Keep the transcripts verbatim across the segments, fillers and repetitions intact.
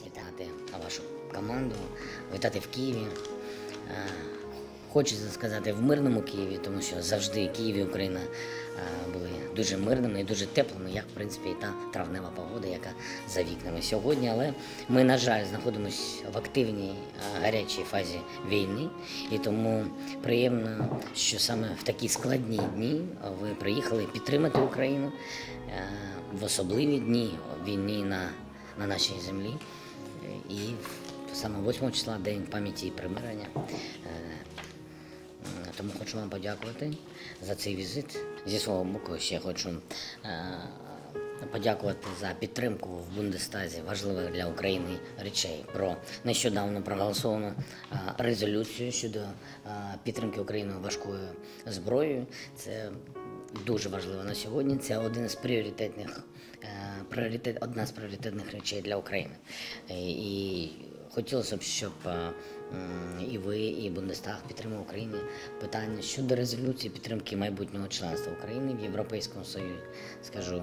вітати вашу команду, вітати в Києві. Хочеться сказати в мирному Києві, тому що завжди Київ і Україна були дуже мирними і дуже теплими, як в принципі і та травнева погода, яка за вікнами сьогодні. Але ми, на жаль, знаходимося в активній гарячій фазі війни, і тому приємно, що саме в такі складні дні ви приїхали підтримати Україну в особливі дні війни на, на нашій землі. І саме восьмого числа День пам'яті і примирення. Тому хочу вам подякувати за цей візит. Зі свого боку ще хочу подякувати за підтримку в Бундестазі важливих для України речей про нещодавно проголосовану резолюцію щодо підтримки України важкою зброєю. Це дуже важливо на сьогодні. Це один з пріоритетних, пріоритет, одна з пріоритетних речей для України. І хотілося б, щоб і ви, і Бундестаг підтримав Україну питання щодо резолюції підтримки майбутнього членства України в Європейському Союзі. Скажу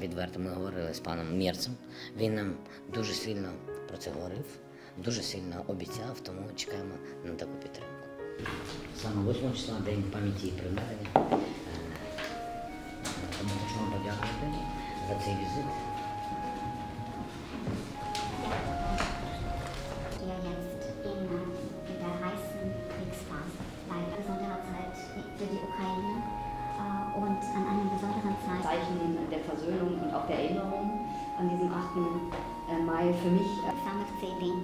відверто, ми говорили з паном Мерцем. Він нам дуже сильно про це говорив, дуже сильно обіцяв, тому чекаємо на таку підтримку. Саме восьмого числа День пам'яті і примирення. Тому хочу вам подякувати за цей візит. Und an einer besonderen Zeit Zeichen der Versöhnung und auch der Erinnerung an diesem achtого Mai für mich. Саме в цей день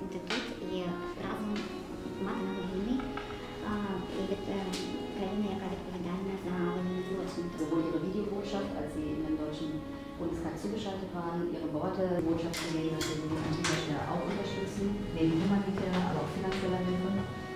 бути тут і разом мати на війні і від країни, яка відповідальна за воєнні злочини. Sowohl ihre Videobotschaft, als sie in den deutschen Bundestag zugeschaltet waren, ihre Worte, die Botschaft, die wir an dieser Stelle auch unterstützen, wegen humanitärer, aber auch finanzieller Hilfe.